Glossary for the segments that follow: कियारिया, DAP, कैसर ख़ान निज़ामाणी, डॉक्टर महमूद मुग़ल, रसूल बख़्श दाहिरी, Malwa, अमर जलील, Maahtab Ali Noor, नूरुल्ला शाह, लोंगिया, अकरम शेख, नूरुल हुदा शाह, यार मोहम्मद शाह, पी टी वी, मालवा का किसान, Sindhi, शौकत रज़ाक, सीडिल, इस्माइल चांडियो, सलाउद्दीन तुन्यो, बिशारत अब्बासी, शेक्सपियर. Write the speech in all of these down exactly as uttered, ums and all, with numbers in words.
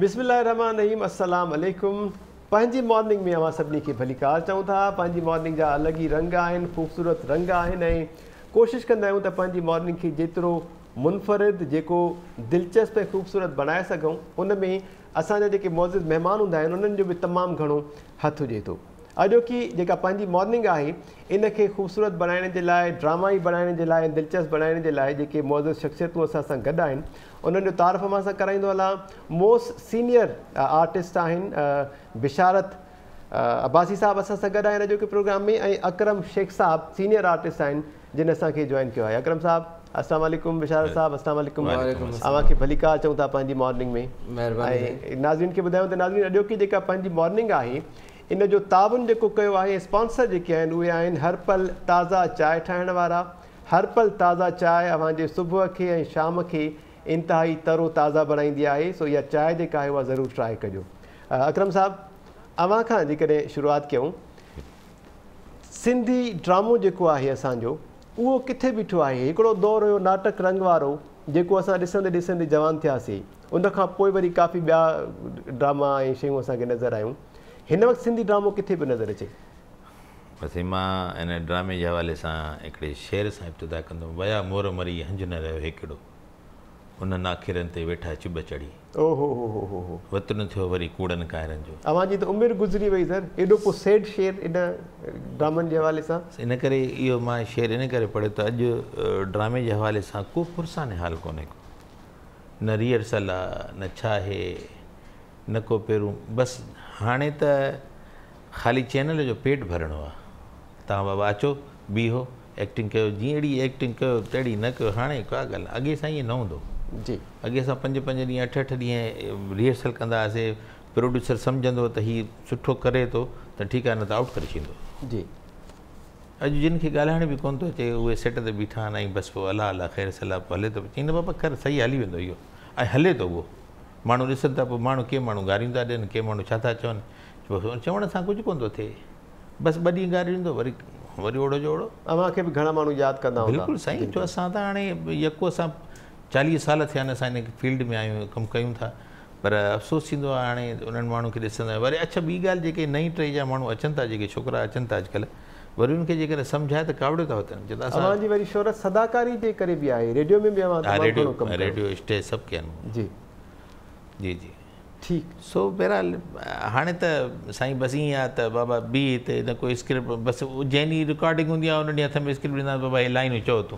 बिस्मिल्लाहिर्रहमानिर्रहीम अस्सलाम अलैकुम। पंहिंजी मॉर्निंग में अवां सभिनी खे भली कार चऊं था। पंहिंजी मॉर्निंग जा अलग ही रंग आहिनि, खूबसूरत रंग आहिनि। ऐं कोशिश कंदा आहियूं त पंहिंजी मॉर्निंग खे जेतिरो मुनफरिद, जेको दिलचस्प ऐं खूबसूरत बणाए सघूं। उन में असांजा जेके मौजूद मेहमान हूंदा आहिनि उन्हनि जो बि तमामु घणो हथ हुजे थो। अॼोकी जेका पंहिंजी मॉर्निंग आहे इनखे खूबसूरत बनाइण जे लाइ, ड्रामाई बनाइण जे लाइ, दिलचस्प बनाइण जे लाइ जेके मौजूदु शख़्सियतूं असां सां गॾु आहिनि उन्हनि जो तारफ़ मां सां कराईंदो हलां। मोस्ट सीनियर आर्टिस्ट आहिनि बिशारत अब्बासी साहब असां सां गॾु आहिनि अॼोके प्रोग्राम में, ऐं अकरम शेख साहब सीनियर आर्टिस्ट आहिनि जिन असांखे जॉइन कयो आहे। अकरम साहब अस्सलाम वालेकुम। बिशारत साहब अस्सलाम वालेकुम। अव्हांखे भली कार चऊं था पंहिंजी मॉर्निंग में। ऐं नाज़रीन खे ॿुधायूं त नाज़रीन अॼोकी जेका पंहिंजी मॉर्निंग आहे इन जो ताउन जेको कयो आहे, स्पॉन्सर जेके आहिनि उहे आहिनि हर पल ताज़ा चांहि ठाहिण वारा। हर पल ताज़ा चांहि अव्हांजे सुबुह खे ऐं शाम खे इंतिहाई तरो ताज़ा बणाईंदी आहे। सो इहा चांहि जेका आहे उहा ज़रूरु ट्राए कजो। अकरम साहब, अव्हां खां जेकॾहिं शुरूआति कयूं, सिंधी ड्रामो जेको आहे असांजो उहो किथे बीठो आहे? हिकिड़ो दौर हुयो नाटक रंग वारो जेको असां ॾिसंदे ॾिसंदे जवान थियासीं, उन खां पोइ वरी काफ़ी ॿिया ड्रामा ऐं शयूं असांखे नज़र आहियूं। हिन वक्त सिंधी ड्रामो किथे पियो नज़र अचे? बसि मां इन ड्रामे जे हवाले सां हिकिड़े शेर सां इब्तिदा कंदुमि। वया मोर मरी हंज न रहियो हिकिड़ो, उन नाखिरनि ते वेठा चुभ चढ़ी। ओहो हो हो हो हो वतन थियो वरी कूड़नि काइरनि जो। अव्हांजी त उमिरि गुज़री वई सर, एॾो को सैड शेर इन ड्रामनि जे हवाले सां। इन करे इहो मां शेर इन करे पढ़ियो त अॼु ड्रामे जे हवाले सां को फुर्सान हाल कोन्हे, न रिहर्सल आहे, न छा आहे, न को पहिरूं। बसि हाणे त ख़ाली चैनल जो पेट भरणो आहे। तव्हां बाबा अचो, बीहो, एक्टिंग कयो, जीअं अहिड़ी एक्टिंग कयो तहिड़ी न कयो। हाणे का ॻाल्हि अॻे सां ईअं न हूंदो जी। अॻे सां पंज पंज ॾींहं अठ अठ ॾींहं रिहर्सल कंदा हुआसीं। प्रोड्यूसर सम्झंदो त हीउ सुठो करे थो त ठीकु आहे, न त आउट करे छॾींदो जी। अॼु जिन खे ॻाल्हाइण बि कोन थो अचे उहे सेट ते बीठा आहिनि ऐं बसि पोइ अलाह अलाह ख़ैर सलाह हले थो। चईंदो बाबा कर, सही हली वेंदो इहो, ऐं हले थो उहो। माण्हू ॾिसनि था, पोइ माण्हू के माण्हू गारियूं था ॾियनि, के माण्हू छा था चवनि। चवण सां कुझु कोन थो थिए, बसि ॿ ॾींहं गारियूंदो वरी वरी ओड़ो जो ओड़ो। अव्हांखे बि घणा माण्हू यादि कंदा? बिल्कुलु साईं, जो असां त हाणे यको असां चालीह साल थिया आहिनि असां हिन फील्ड में आहियूं, कमु कयूं था, पर अफ़सोस थींदो आहे हाणे उन्हनि माण्हुनि खे ॾिसंदा आहियूं। वरी अच्छा ॿी ॻाल्हि, जेके नई टई जा माण्हू अचनि था, जेके छोकिरा अचनि था अॼुकल्ह, वरी उनके जेकर समझाए तो कावड़ो था वतन। अवां जी वरी शोहरत सदाकारी जे करे भी आहे, रेडियो में भी अवां घणो कम कयो, रेडियो स्टेज सब के जी जी जी ठीक। सो बहरहाल हाणे त साईं बस ईअं आहे त बाबा बी ते न कोई स्क्रिप्ट, बसि जंहिं ॾींहुं रिकॉर्डिंग हूंदी आहे उन ॾींहुं हथ में स्क्रिप्ट ॾींदा आहिनि। बाबा हे लाइन चओ तूं,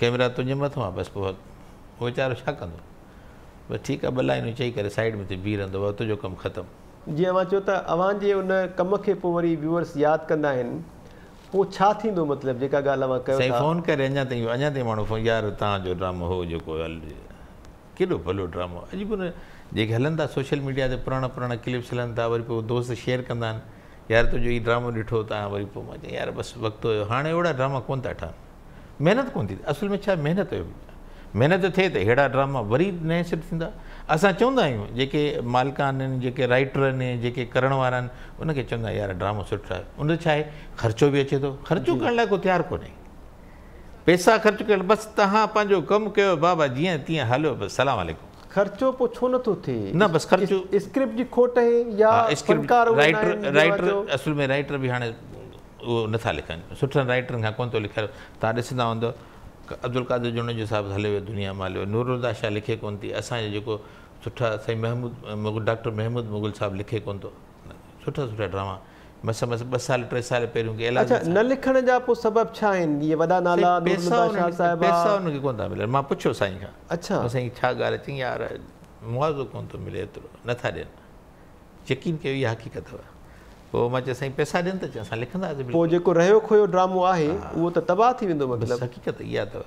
कैमरा तुंहिंजे मथां आहे, बसि पोइ उहो वीचारो छा कंदो। बसि ठीकु आहे, ॿ लाइनूं चई करे साइड में ते बीह रहंदो, बाबा तुंहिंजो कमु ख़तमु। जीअं अवां चयो त अवां जे उन कम खे पोइ वरी व्यूअर्स यादि कंदा आहिनि, पोइ छा थींदो? मतिलबु जेका ॻाल्हि मां कयो था, फ़ोन करे अञा ताईं अञा ताईं माण्हू फ़ोन, यार तव्हांजो ड्रामो हो जेको केॾो भलो ड्रामो। अॼु बि उन जेके हलनि था सोशल मीडिया ते पुराणा पुराणा क्लिप्स हलनि था, वरी पोइ दोस्त शेयर कंदा आहिनि, यार तुंहिंजो हीउ ड्रामो ॾिठो तव्हां। वरी पोइ मां चयो यार बसि वक़्तु हुयो। हाणे अहिड़ा ड्रामा कोन था ठहनि, महिनत कोन थी। असुल में छा महिनत हुयो, महिनत थिए त अहिड़ा ड्रामा वरी नए सेट थींदा। असां चवंदा आहियूं जेके मालिक आहिनि, जेके राइटर आहिनि, जेके करण वारा आहिनि, उनखे चवंदा यार ड्रामो सुठो आहे। उन छा आहे, ख़र्चो बि अचे थो, ख़र्चो करण लाइ को तयारु कोन्हे, पैसा ख़र्चु करणु। बसि तव्हां पंहिंजो कमु कयो बाबा, जीअं तीअं हलो, बसि सलाम वालेकुम। ख़र्चो पोइ छो नथो थिए? न बसि ख़र्चो स्क्रिप्ट जी खोट आहे या फनकार राइटर राइटर असुल में राइटर बि हाणे उहो नथा लिखनि, सुठनि राइटरनि खां कोन थो लिखायो। तव्हां ॾिसंदा हूंदो अब्दुल कादिर जुनून जो साहिबु हलियो वियो, दुनिया में हलियो। नूरुल्ला शाह लिखे कोन थी, असांजो जेको सुठा साईं महमूद डॉक्टर महमूद मुग़ल साहिबु लिखे कोन थो सुठा सुठा ड्रामा। मस मस ॿ साल टे साल पहिरियों के इलाज न लिखण जा पोइ सबबु छा आहिनि? इहे वॾा नाला पैसा उनखे कोन था मिलनि। मां पुछियो साईं खां, अच्छा साईं छा ॻाल्हि? चई यार मुआवज़ो कोन थो मिले, एतिरो नथा ॾियनि। यकीन कयो, इहा हक़ीक़त अथव। पोइ मां चयो साईं पैसा ॾियनि त असां लिखंदासीं, पोइ जेको रहियो खोयो ड्रामो आहे उहो त तबाह थी वेंदो। मतिलबु हक़ीक़त इहा अथव,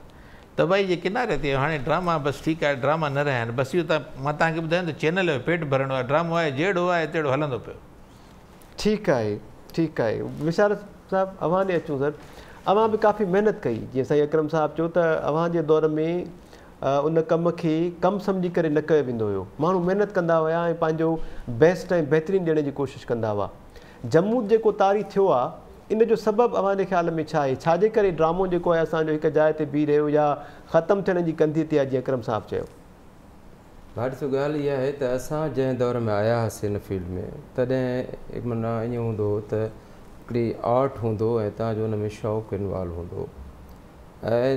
तबाही जे किनारे ते हाणे ड्रामा। बसि ठीकु आहे, ड्रामा न रहिया आहिनि। बसि इहो त मां तव्हांखे ॿुधायां त चैनल जो पेट भरणो आहे, ड्रामो आहे जहिड़ो आहे तहिड़ो हलंदो पियो। ठीकु आहे, ठीकु आहे। विशारत साहिबु अव्हां ॾे अचूं सर, अव्हां बि काफ़ी महिनत कई। जीअं साईं अकरम साहिबु चयो त अव्हां जे दौर में उन कम खे कमु सम्झी करे न कयो वेंदो हुयो, माण्हू महिनत कंदा हुया ऐं पंहिंजो बेस्ट ऐं बहितरीनु ॾियण जी कोशिशि कंदा हुआ। जमूद जेको तारी थियो आहे इन जो सबबु अव्हां जे ख़्याल में छा आहे? छाजे करे ड्रामो जेको आहे असांजो हिकु जाइ ते बीह रहियो या ख़तमु थियण जी कंधी ते आहे, जीअं अकरम साहिबु चयो? बात सो गाल यह है त असा जै दौर में आया हुआसीं फील्ड में तदें माना इं हों तो आर्ट हों तुम उनमें शौक़ इन्वॉल्व हों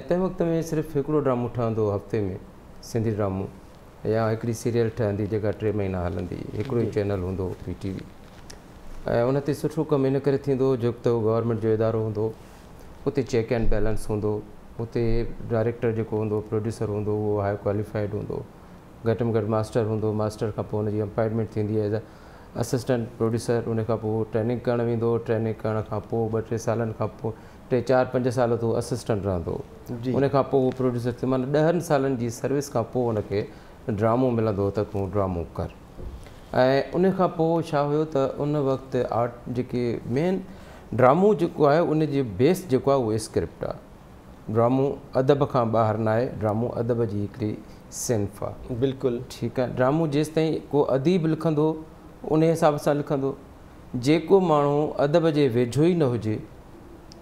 तंहिं वक़्त में सिर्फ़ हिकिड़ो ड्रामो ठहंदो हफ़्ते में सिंधी ड्रामो या हिकिड़ी सीरियल ठहंदी जेका टे महीना हलंदी हिकिड़ो ई चैनल हों पी टी वी ऐं उन ते सुठो कमु इन करे थींदो जो त गवर्नमेंट जो इदारो हों उते चेक एंड बैलेंस हों उते डायरेक्टर जेको हों प्रोड्यूसर हों उहो हाई क्वालिफाइड हों घटि में घटि मास्टर हों मास्टर का पोइ हुनजी अपॉइंटमेंट थींदी एज़ असिस्टेंट प्रोड्यूसर उन खां पोइ ट्रेनिंग करणु वेंदो ट्रेनिंग करण खां पोइ ॿ टे सालनि खां पोइ टे चारि पंज साल तो असिस्टेंट रहंदो उन खां पोइ प्रोड्यूसर थी माना ॾहनि सालनि जी सर्विस खां पोइ उनखे ड्रामो मिलंदो त तूं ड्रामो कर ऐं उन खां पोइ छा हुयो त उन वक़्तु आर्ट जेके मेन ड्रामो जेको आहे उन जी बेस जेको आहे उहो स्क्रिप्ट आहे ड्रामो अदब खां ॿाहिरि न आहे ड्रामो अदब जी हिकिड़ी सिंफ आहे बिल्कुलु ठीकु आहे ड्रामो जेसिताईं को अदीब लिखंदो उन हिसाब सां लिखंदो जेको माण्हू अदब जे वेझो ई न हुजे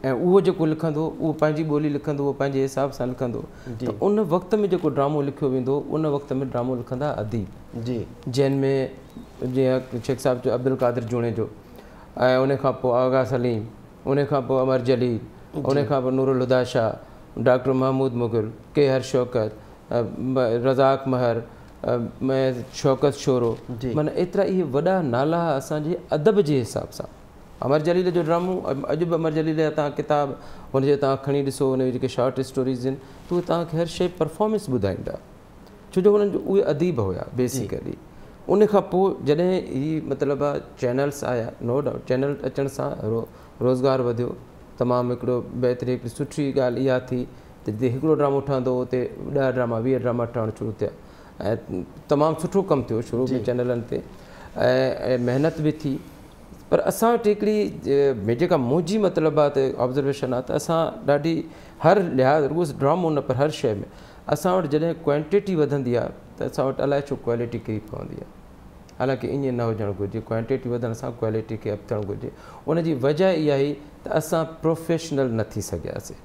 ऐं उहो जेको लिखंदो उहो पंहिंजी ॿोली लिखंदो उहो पंहिंजे हिसाब सां लिखंदो त उन वक़्त में जेको ड्रामो लिखियो वेंदो उन वक़्त में ड्रामो लिखंदा अदीब जी जंहिं में जीअं शेख साहिब जो अब्दुल कादिर जूणे जो ऐं उन खां पोइ आगा सलीम उन खां पोइ अमर जलील उन खां पोइ नूरुल हुदा शाह डॉक्टर महमूद मुग़ल के हर शौकत रज़ाक महर शौकत शोरो माना एतिरा इहे वॾा नाला असांजे अदब जे हिसाब सां अमर जलील जो ड्रामो अॼु बि अमर जलील जा तव्हां किताब हुनजे तव्हां खणी ॾिसो हुन जेके शॉर्ट स्टोरीज़ आहिनि त उहे तव्हांखे हर शइ परफॉर्मेंस ॿुधाईंदा छो जो हुननि जो उहे अदीब हुया बेसिकली उन खां पोइ जॾहिं ही मतिलबु आहे चैनल्स आया नो डाउट चैनल अचण सां रो रोज़गारु वधियो तमामु हिकिड़ो बहितरीन हिकिड़ी सुठी ॻाल्हि इहा थी त जिते हिकिड़ो ड्रामो ठहंदो हुते ॾह ड्रामा वीह ड्रामा ठहणु शुरू थिया ऐं तमामु सुठो कमु थियो शुरू में चैनलनि ते ऐं महिनत बि थी पर असां वटि हिकिड़ी जेका मुंहिंजी मतिलबु आहे त ऑब्ज़र्वेशन आहे त असां ॾाढी हर लिहाज़ रुॻो ड्रामो न पर हर शइ में असां वटि जॾहिं क्वांटिटी वधंदी आहे त असां वटि अलाए छो क्वालिटी कई पवंदी आहे हालांकि ईअं न हुजणु घुरिजे क्वांटिटी वधण सां क्वालिटी खे अप थियणु घुरिजे उनजी वजह इहा ई त असां प्रोफेशनल न थी सघियासीं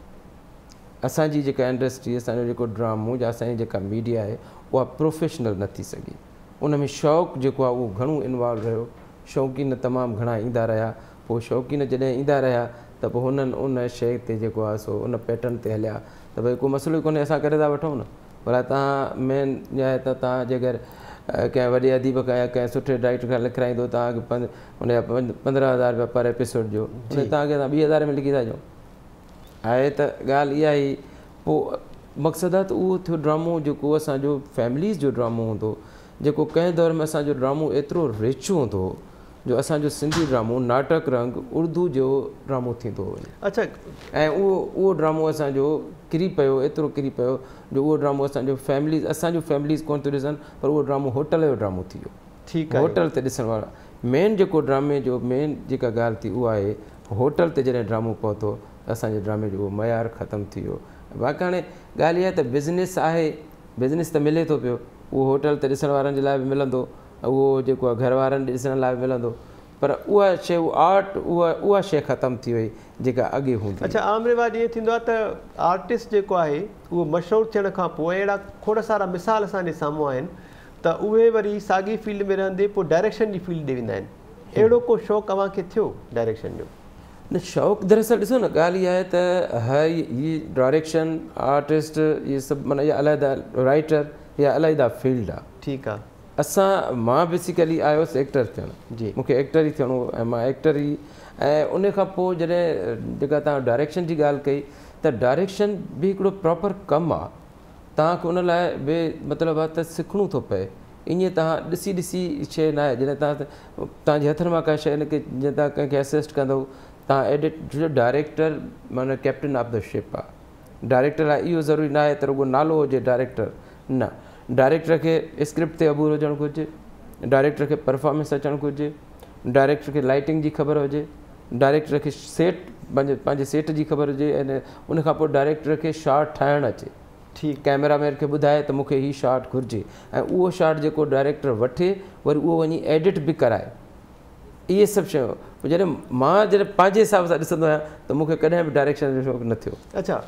असांजी जेका इंडस्ट्री असांजो जेको ड्रामो या असांजी जेका मीडिया आहे उहा प्रोफेशनल न थी सघी उन में शौक़ु जेको आहे उहो घणो इन्वॉल्व रहियो शौक़ीन तमामु घणा ईंदा रहिया पोइ शौक़ीन जॾहिं ईंदा रहिया त पोइ हुननि उन शइ ते जेको आहे सो उन पैटर्न ते हलिया त भई को मसइलो ई कोन्हे असां करे था वठूं न भला तव्हां मेन इहा आहे त तव्हां जे अगरि कंहिं वॾे अदीब खां या कंहिं सुठे डायरेक्टर खां लिखाईंदो तव्हांखे पंद हुन जा पंद्रहं हज़ार रुपया पर एपिसोड जो तव्हांखे असां ॿी हज़ार में लिखी था ॾियूं आहे त ॻाल्हि इहा ई पोइ मक़सदु आहे त उहो थियो ड्रामो जेको असांजो फैमिलीज़ जो ड्रामो हूंदो जेको कंहिं दौर में असांजो ड्रामो एतिरो रिच हूंदो जो असांजो सिंधी ड्रामो नाटक रंग उर्दू जो ड्रामो थींदो हुयो अच्छा ऐं उहो उहो ड्रामो असांजो किरी पियो एतिरो किरी पियो जो उहो ड्रामो असांजो फैमिलीज़ असांजो फैमिलीज़ कोन थियूं ॾिसनि पर उहो ड्रामो होटल जो ड्रामो थी वियो ठीकु आहे होटल ते ॾिसण वारा मेन जेको ड्रामे जो मेन जेका ॻाल्हि थी उहा आहे होटल ते जॾहिं ड्रामो पहुतो असांजे ड्रामे जो उहो मयारु ख़तमु थी वियो बाक़ी हाणे ॻाल्हि इहा त बिज़नेस आहे बिज़नेस त मिले थो पियो उहो होटल त ॾिसण वारनि जे लाइ बि मिलंदो उहो जेको आहे घर वारनि ॾिसण लाइ बि मिलंदो पर उहा शइ आर्ट उहा उहा शइ ख़तमु थी वई जेका अॻे हूंदी अच्छा आम रिवाज इहो थींदो आहे त आर्टिस्ट जेको आहे उहो मशहूरु थियण खां पोइ अहिड़ा खोड़ सारा मिसाल असांजे साम्हूं आहिनि त उहे वरी साॻी फील्ड में रहंदे पोइ डायरेक्शन जी फील्ड ॾे वेंदा आहिनि अहिड़ो को शौक़ु अव्हांखे थियो डायरेक्शन जो न शौक़ु दरअसल ॾिसो न ॻाल्हि इहा आहे त हर इहे डायरेक्शन आर्टिस्ट इहे सभु माना इहा अलहदा राइटर या अलहदा फील्ड आहे ठीकु आहे असां मां बेसिकली आयोसि एक्टर थियणु जी मूंखे एक्टर ई थियणो ऐं मां एक्टर ई ऐं उन खां पोइ जॾहिं जेका तव्हां डायरेक्शन जी ॻाल्हि कई त डायरेक्शन बि हिकिड़ो प्रॉपर कमु आहे तव्हांखे उन लाइ बि मतिलबु आहे त सिखणो थो पए ईअं तव्हां ॾिसी ॾिसी शइ न आहे जॾहिं तव्हां तव्हांजे हथनि मां का शइ हिन खे जीअं तव्हां कंहिंखे असिस्ट कंदव तव्हां एडिट जो डायरेक्टर माना कैप्टन ऑफ द शिप आहे डायरेक्टर आहे इहो ज़रूरी न आहे त रुॻो नालो हुजे डायरेक्टर न डायरेक्टर खे स्क्रिप्ट ते अबूर हुजणु घुरिजे डायरेक्टर खे परफॉर्मेंस अचणु घुरिजे डायरेक्टर खे लाइटिंग जी ख़बर हुजे डायरेक्टर खे सेट पंहिंजे पंहिंजे सेट जी ख़बर हुजे ऐं उन खां पोइ डायरेक्टर खे शॉट ठाहिणु अचे ठीकु कैमरामैन खे ॿुधाए त मूंखे हीउ शॉट घुरिजे ऐं उहो शॉट जेको डायरेक्टर वठे वरी उहो वञी एडिट बि कराए इहे सभु शयूं जॾहिं मां जॾहिं पंहिंजे हिसाब सां ॾिसंदो आहियां त मूंखे कॾहिं बि डायरेक्शन जो शौक़ु न थियो अच्छा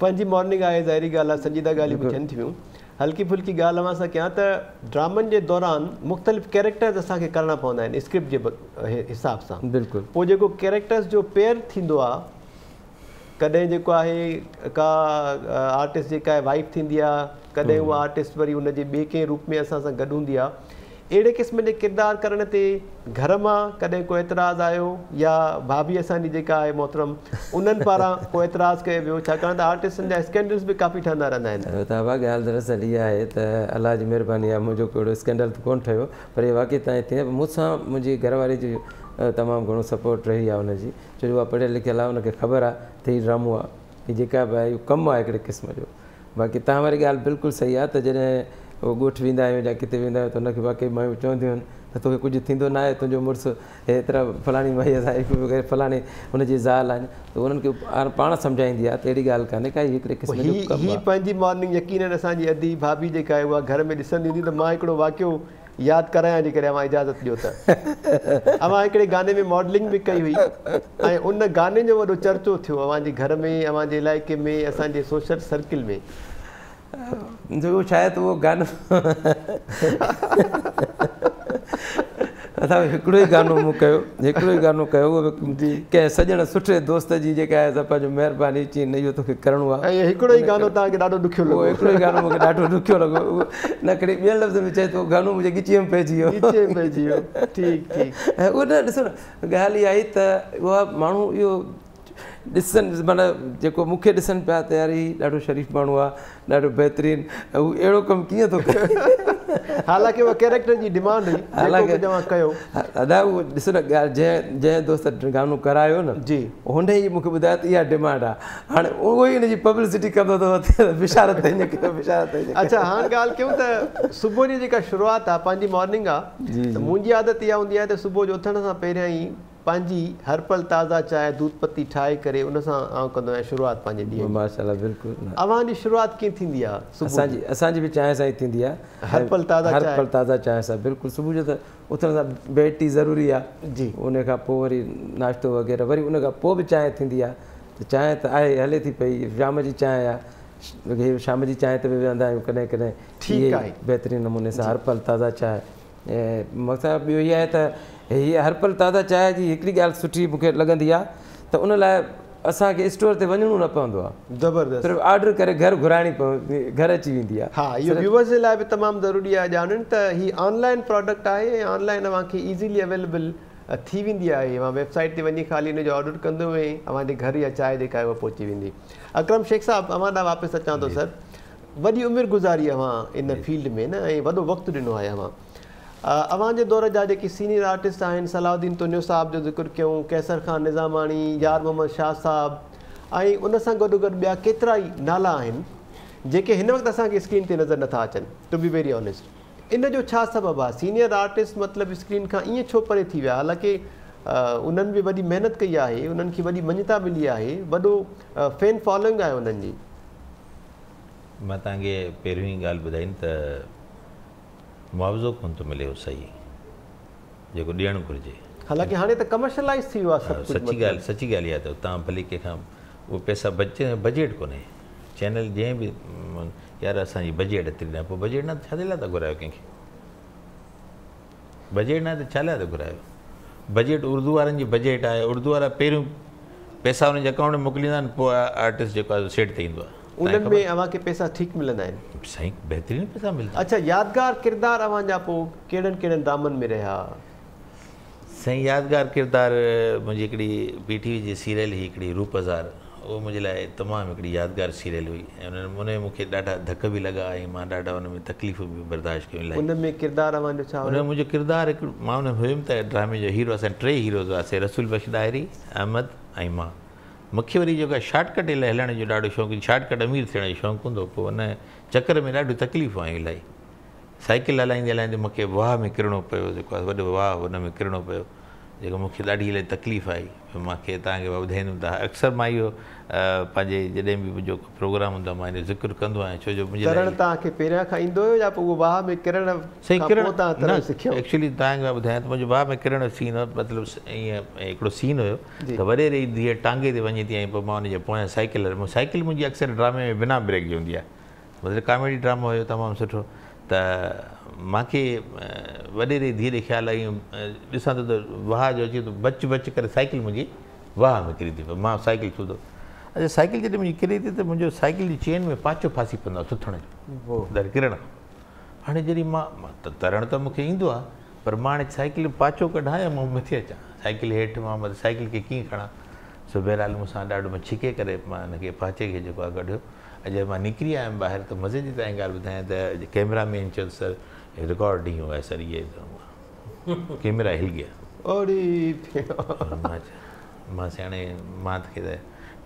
पंहिंजी मॉर्निंग आहे ज़ाहिरी ॻाल्हि आहे संजीदा ॻाल्हियूं बि थियनि थियूं हल्की फुल्की ॻाल्हि अवां सां कयां त ड्रामनि जे दौरान मुख़्तलिफ़ कैरेक्टर्स असांखे करणा पवंदा आहिनि स्क्रिप्ट जे हिसाब सां। बिल्कुलु। पोइ जेको कैरेक्टर्स जो पेयर थींदो आहे, कॾहिं जेको आहे का आर्टिस्ट जेका आहे वाइफ थींदी आहे, कॾहिं उहा आर्टिस्ट वरी हुनजे ॿिए कंहिं रूप में असां सां गॾु हूंदी आहे। अड़े किस्म के किरदार करण से घर में कदें कोई एतराज़ आयो या भाभी असानी जेका है मोहतरम उन्हन पारा कोई एतराज़ किया वो छाकाणि त आर्टिस्टन जा स्कैंडल्स भी काफ़ी ठहंदा रहंदा आहिनि। तबा ॻाल्हि दरअसल इहा आहे त अल्लाह जी महिरबानी आहे मुझे कोई स्कैंडल तो कोन ठहियो, पर ये वाकई तां हिते मूंसां मुझी घरवारी जी तमाम घणो सपोर्ट रही आहे उनजी, छो जो पढ़ियल लिखियल आहे उनखे ख़बर आहे त ही ड्रामो आहे जेका बि आहे कमु आहे हिकिड़े क़िस्म जो। बाक़ी तव्हां वारी ॻाल्हि बिल्कुलु सही आहे त जॾहिं वो गोठ वेंदा आहियूं या किथे वेंदा आहियूं त हुनखे वाकई मायूं चवंदियूं आहिनि त तोखे कुझु थींदो नाहे, तुंहिंजो मुड़ुसु हेतिरा फलाणी माई आहे फलाणी हुनजी ज़ाल आहिनि, त उन्हनि खे पाण सम्झाईंदी आहे त अहिड़ी ॻाल्हि कान्हे काई हिकिड़े क़िस्म जो कमु आहे। ही पंहिंजी मॉर्निंग यकीनन असांजी अधी भाभी जेका आहे उहा घर में ॾिसंदी हूंदी त मां हिकिड़ो वाक़ियो यादि करायां जे करे अवां इजाज़त ॾियो त अवां हिकिड़े गाने में मॉडलिंग बि कई हुई ऐं उन गाने जो वॾो चर्चो थियो अवांजे घर में, अवांजे इलाइक़े में, असांजे सोशल सर्किल में। जो शायद वो गानो असां हिकिड़ो ई गानो मूं कयो हिकिड़ो ई गानो कयो कंहिं सॼण सुठे दोस्त जी जेका आहे पंहिंजो महिरबानी चई न इहो तोखे करिणो आहे। हिकिड़ो ई गानो तव्हांखे ॾाढो ॾुखियो लॻो? हिकिड़ो ई गानो मूंखे ॾाढो ॾुखियो लॻो न करे ॿियनि लफ़्ज़नि में चए थो गानो मुंहिंजे ॻिचीअ में पइजी वियो पइजी वियो। ठीकु ठीकु। ऐं उहो न ॾिसो न ॻाल्हि इहा आई त उहा माण्हू इहो ॾिसनि माना जेको मूंखे ॾिसनि पिया त यार हीउ ॾाढो शरीफ़ माण्हू आहे, ॾाढो बहितरीनु, हू अहिड़ो कमु कीअं थो करे। हालांकि उहा कैरेक्टर जी डिमांड हुई। हालांकि तव्हां कयो अदा उहो ॾिसो न ॻाल्हि जंहिं जंहिं दोस्त गानो करायो न जी हुन ई मूंखे ॿुधायो त इहा डिमांड आहे, हाणे उहो ई हिन जी पब्लिसिटी कंदो अथव बिशारत बिशारत। अच्छा हाणे ॻाल्हि कयूं त सुबुह जी जेका शुरूआत आहे पंहिंजी मॉर्निंग आहे, मुंहिंजी आदत इहा हूंदी आहे त सुबुह जो उथण सां पहिरियां ई पांजी हर पल ताज़ा चाय दूध पत्ती ठाए करे उन सां आउं कंदो आहियां शुरूआत पंहिंजे ॾींहं। माशाल्लाह बिल्कुलु। अवां जी शुरूआत कीअं थींदी आहे? असांजी असांजी बि चांहि सां ई थींदी आहे, हर पल ताज़ा चाय, हर पल ताज़ा चांहि सां बिल्कुलु। सुबुह जो त उथण सां बेड टी ज़रूरी आहे जी, उन खां पोइ वरी नाश्तो वग़ैरह, वरी उन खां पोइ बि चांहि थींदी आहे त चांहि त आहे हले थी पई। शाम जी चांहि आहे, शाम जी चांहि ते बि वेहंदा आहियूं कॾहिं कॾहिं। ठीकु आहे। बहितरीनु नमूने सां हर पल ताज़ा चांहि ऐं मक़सदु ॿियो इहो आहे त हीअ हर पल ताज़ा चांहि जी हिकिड़ी ॻाल्हि सुठी मूंखे लॻंदी आहे त उन लाइ असांखे स्टोर ते वञिणो न पवंदो आहे, ज़बरदस्त सिर्फ़ु ऑडर करे घर घुराइणी पवंदी, घर अची वेंदी आहे। हा इहो व्यूअर्स जे लाइ बि तमामु ज़रूरी आहे ॼाणनि त हीअ ऑनलाइन प्रोडक्ट आहे ऐं ऑनलाइन अव्हांखे ईज़ीली अवेलेबल थी वेंदी आहे। अव्हां वेबसाइट ते वञी ख़ाली हिन जो ऑडर कंदो ऐं अव्हांजे घर इहा चांहि जेका आहे उहा पहुची वेंदी। अकरम शेख साहिबु अव्हां ॾांहुं वापसि अचां थो सर, वॾी उमिरि गुज़ारी अव्हां इन फील्ड में न ऐं वॾो वक़्तु ॾिनो आहे अव्हां। अवांजे दौर जा जेके सीनियर आर्टिस्ट आहिनि सलाउद्दीन तुन्यो साहब जो ज़िक्र कयूं, कैसर ख़ान निज़ामाणी, यार मोहम्मद शाह साहब ऐं उन सां गॾु गॾु ॿिया केतिरा ई नाला आहिनि जेके हिन वक़्तु असांखे स्क्रीन ते नज़र नथा अचनि। टू बी वेरी ऑनेस्ट इन जो छा सबबु आहे? सीनियर आर्टिस्ट मतिलबु स्क्रीन खां ईअं छो परे थी विया? हालांकि उन्हनि बि वॾी महिनत कई आहे, उन्हनि खे वॾी मञता मिली आहे, वॾो फैन फॉलोइंग आहे उन्हनि जी। मां तव्हांखे पहिरियों ई ॻाल्हि ॿुधाई त मुआवज़ो कोन तो मिले सही जेको ॾियणु घुरिजे। हालांकि हाणे त कमर्शलाइज़ थी वियो आहे सभु। सची ॻाल्हि सची ॻाल्हि इहा त तव्हां भली कंहिंखां उहो पैसा बच बजेट कोन्हे चैनल जंहिं बि यार असांजी बजेट एतिरी न, पोइ बजेट न त छाजे लाइ था घुरायो कंहिंखे? बजेट न त छा लाइ था घुरायो? बजेट उर्दू वारनि जी बजेट आहे, उर्दू वारा पहिरियों पैसा हुनजे अकाउंट में मोकिलींदा आहिनि, पोइ आर्टिस्ट जेको आहे सेट ते ईंदो आहे। उन्हनि में अव्हांखे पैसा ठीकु मिलंदा आहिनि साईं, बहितरीनु पैसा मिलंदा। अच्छा यादगार किरदार अव्हांजा पोइ कहिड़नि कहिड़नि ड्रामनि में रहिया साईं? यादगार किरदार मुंहिंजी हिकिड़ी पी टी वी जी सीरियल हुई हिकिड़ी रूप हज़ार, उहो मुंहिंजे लाइ तमामु हिकिड़ी यादगार सीरियल हुई ऐं उन उन में मूंखे ॾाढा धक बि लॻा ऐं मां ॾाढा उन में तकलीफ़ूं बि बर्दाश्त कयूं। उन में किरदार अव्हांजो छा? उन में मुंहिंजो किरदारु हिकिड़ो मां उन हुयुमि त ड्रामे जो हीरो, असां टे हीरोज़ हुआसीं रसूल बख़्श दाहिरी, अहमद ऐं मां। मूंखे वरी जेको आहे शॉर्टकट इलाही हलण जो ॾाढो शौक़ु, शॉर्टकट अमीर थियण जो शौक़ु हूंदो, पोइ उन चकर में ॾाढियूं तकलीफ़ूं आहियूं इलाही। साइकिल हलाईंदे हलाईंदे मूंखे वाह में किरणो पियो जेको आहे वॾो वाह, हुन में किरणो पियो जेको मूंखे ॾाढी इलाही तकलीफ़ आई। मूंखे तव्हांखे ॿुधाईंदुमि त अक्सर मां इहो पंहिंजे जॾहिं बि मुंहिंजो प्रोग्राम हूंदो आहे मां हिन ज़िक्र कंदो आहियां छो जो मुंहिंजे पहिरियां खां ईंदो हुयो या पोइ उहो वाह में किरण सही किरण सिखियो? एक्चुअली तव्हांखे मां ॿुधायां त मुंहिंजो वाह में किरण सीन हो, मतिलबु ईअं हिकिड़ो सीन हुयो त वॾेरी धीअ टांगे ते वञे थी ऐं पोइ मां हुनजे पोयां साइकिल, साइकिल मुंहिंजी अक्सर ड्रामे में बिना ब्रेक जी हूंदी आहे मतलब कॉमेडी ड्रामो हुयो तमामु सुठो। त मूंखे वॾेरे धीरे ख़्याल आई, ॾिसां त वाह जो अचे थो, बच बच करे साइकिल मुंहिंजी वाह में किरी थी पियो। मां साइकिल छुधो, अच्छा साइकिल जॾहिं मुंहिंजी किरी थी त मुंहिंजो साइकिल जी चेन में पाचो फासी पवंदो आहे सुथण जो किरण। हाणे जॾहिं मां तरण त मूंखे ईंदो आहे, पर मां हाणे साइकिल पाचो कढां या मां मथे अचां, साइकिल हेठि मां मतिलबु साइकिल खे कीअं खणां। सो बहरहाल मूंसां ॾाढो मां छिके करे मां हिनखे पाचे खे जेको आहे कढियो। अॼु मां निकिरी आयुमि ॿाहिरि त मज़े जी तव्हांजी ॻाल्हि ॿुधायां त कैमरा मैन चयो सर रिकॉर्डिंग हुआ है सर, ये कैमरा हिल गया। मां हाणे मां तोखे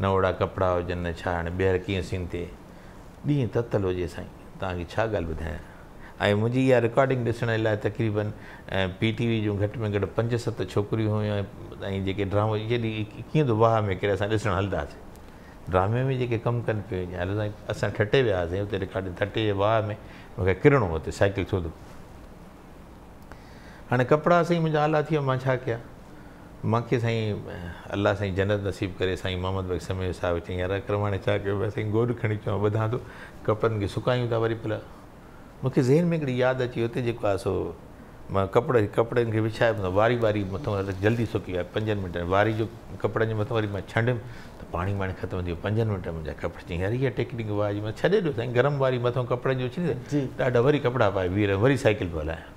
न ओड़ा कपिड़ा हुजनि न छा, हाणे ॿीहर कीअं सीन थिए, ॾींहुं ततल हुजे साईं, तव्हांखे छा ॻाल्हि ॿुधायां। ऐं मुंहिंजी इहा रिकॉर्डिंग ॾिसण लाइ तक़रीबन पी टी वी जूं घटि में घटि पंज सत छोकिरियूं हुयूं ऐं जेके ड्रामो जॾहिं कीअं थो वाह में करे असां ॾिसणु हलंदासीं। ड्रामे में जेके कमु कनि पिया हलो साईं, असां ठटे विया हुआसीं हुते रिकॉर्डिंग, ठटे जे वाह में मूंखे किरणो हुते साइकिल छो थो। हाणे कपिड़ा साईं मुंहिंजा आला थी विया, मां छा कयां। मूंखे साईं अलाह साईं जन्नत नसीब करे साईं मोहम्मद बख़्श समय साहिबु चई यार अकरम हाणे छा कयो साईं, गोॾु खणी अचो ॿधां थो, कपिड़नि खे सुकायूं था। वरी भला मूंखे ज़हन में हिकिड़ी यादि अची हुते जेको आहे सो मां कपिड़े कपिड़नि खे विछाए वारी वारी मथां जल्दी सुकी विया पंजनि मिंटनि, वारी जो कपिड़नि जे मथां वरी मां छंडियुमि त पाणी वाणी ख़तमु थी वियो। पंजनि मिंटनि मुंहिंजा कपिड़ा चई यार इहा टेक्निक वारी मां छॾे ॾियो साईं, गरम वारी मथां कपिड़नि जो उछली ॾाढा वरी कपिड़ा पाए वीर वरी साइकिल पियो हलायां।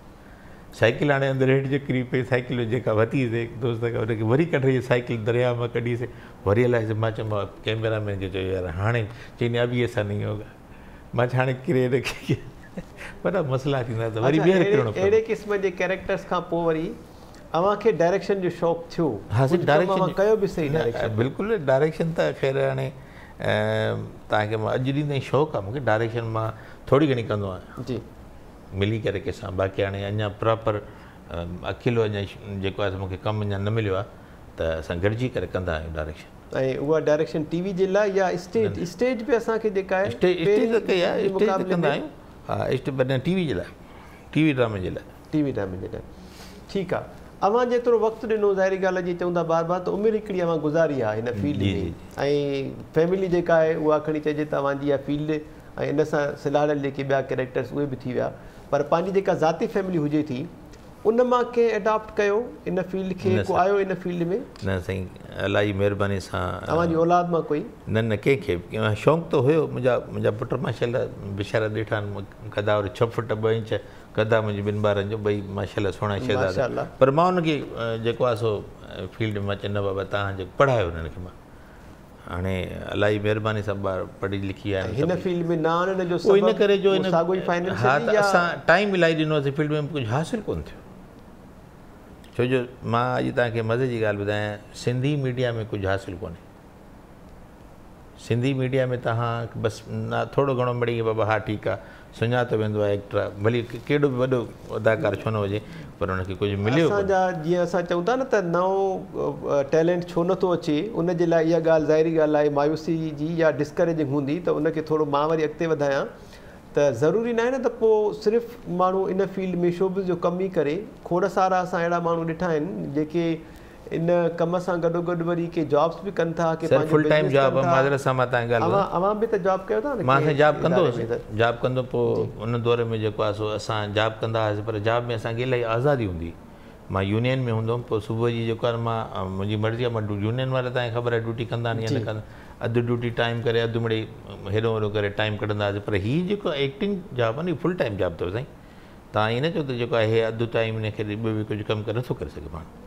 साइकिल हाणे अंदरि हेठि जे किरी पई, साइकिल जेका वतीसीं दोस्त खां हुनखे वरी कढी साइकिल दरिया मां कढीसीं वरी हलाईसीं। मां चयो मां कैमरा मैन जो चयो यार हाणे चई न अभी ऐसा नहीं होगा, मां हाणे किरे रखी वॾा मसला थींदा त वरी ॿीहर किरणो पवंदो। अहिड़े क़िस्म जे कैरेक्टर्स खां पोइ वरी अव्हां खे डायरेक्शन जो शौक़ु थियो। हा सही डायरेक्शन कयो बि सही डायरेक्शन, बिल्कुलु डायरेक्शन त ख़ैर हाणे तव्हांखे मां अॼु ॾींहुं ताईं शौक़ु आहे मूंखे डायरेक्शन, मां थोरी घणी कंदो आहियां जी मिली करे कंहिंसां। बाक़ी हाणे अञा प्रॉपर अकेलो अञा जेको आहे मूंखे कमु अञा न मिलियो आहे त असां गॾिजी करे कंदा आहियूं डायरेक्शन। ऐं उहा डायरेक्शन टीवी जे लाइ या स्टेज स्टेज बि असांखे जेका आहे स्टेज कई आहे, स्टेज ते कंदा आहियूं। हा टीवी जे लाइ, टीवी ड्रामे जे लाइ, टीवी ड्रामे जे लाइ। ठीकु आहे, अवां जेतिरो वक़्तु ॾिनो ज़ाहिरी ॻाल्हि जी चऊं था बार बार त उमिरि हिकिड़ी अवां गुज़ारी आहे हिन फील्ड में ऐं फैमिली जेका आहे उहा खणी चइजे तव्हांजी इहा फील्ड ऐं इन सां सिलाड़ियल जेके ॿिया कैरेक्टर्स उहे बि थी विया, पर पंहिंजी जेका ज़ाती फैमिली हुजे थी उन मां कंहिं अडॉप्ट कयो इन फील्ड खे, को आयो इन फील्ड में? न साईं अलाई महिरबानी सां तव्हांजी औलाद मां कोई न न कंहिंखे शौक़ु त हुयो। मुंहिंजा मुंहिंजा पुट माशाल्लाह बिशारा ॾिठा आहिनि कदा और छह फुट ॿ इंच कदा मुंहिंजे ॿिनि ॿारनि जो ॿई माशाल्लाह सुहिणा शहज़ादा, पर मां हुनखे जेको आहे सो फील्ड में चयो न बाबा तव्हां जेको पढ़ायो हुननि खे मां। हाणे इलाही महिरबानी सां ॿार पढ़ी लिखी आया हिन फील्ड में न आनण जो सबब इन करे जो इन साॻो ई फाइनेंशियल। हा त असां टाइम इलाही ॾिनोसीं फील्ड में, कुझु हासिलु कोन थियो। छो जो मां अॼु तव्हांखे मज़े जी ॻाल्हि ॿुधायां, सिंधी मीडिया में कुझु हासिलु कोन्हे। सिंधी मीडिया में तव्हां बसि न थोरो घणो मिड़ी बाबा हा ठीकु आहे सुञातो वेंदो आहे एक्टर, भली केॾो बि वॾो अदाकार छो न हुजे पर हुनखे कुझु मिलियो। असांजा जीअं असां चऊं था न त नओं टैलेंट छो नथो अचे, उन जे लाइ इहा ॻाल्हि ज़ाहिरी ॻाल्हि आहे मायूसी जी या डिस्करेजिंग हूंदी त उनखे थोरो मां वरी अॻिते वधायां त ज़रूरी न आहे न त पोइ सिर्फ़ु माण्हू इन फील्ड में शोबिज़ जो कमु ई करे। खोड़ सारा असां अहिड़ा माण्हू ॾिठा आहिनि जेके इन कम सां गॾो गॾु वरी के जॉब्स बि कनि था के फुल टाइम जॉब मादर सां मां तव्हां ॻाल्हि अवां बि त जॉब कयो था न, मां जॉब कंदो जॉब कंदो पोइ उन दौर में जेको आहे सो असां जॉब कंदा हुआसीं, पर जॉब में असांखे इलाही आज़ादी हूंदी। मां यूनियन में हूंदो हुउमि, पोइ सुबुह जी जेको आहे मां मुंहिंजी मर्ज़ी आहे मां यूनियन वारा तव्हांखे ख़बर आहे ड्यूटी कंदा आहिनि या न कंदा, अधु ड्यूटी टाइम करे अधु मिड़ेई हेॾो होॾो करे टाइम कढंदा हुआसीं। पर हीअ जेको एक्टिंग जॉब आहे न फुल टाइम जॉब अथव साईं, तव्हां ईअं न चओ त जेको आहे हे अधु टाइम हिनखे ॿियो बि कुझु कमु करे नथो करे सघे माण्हू।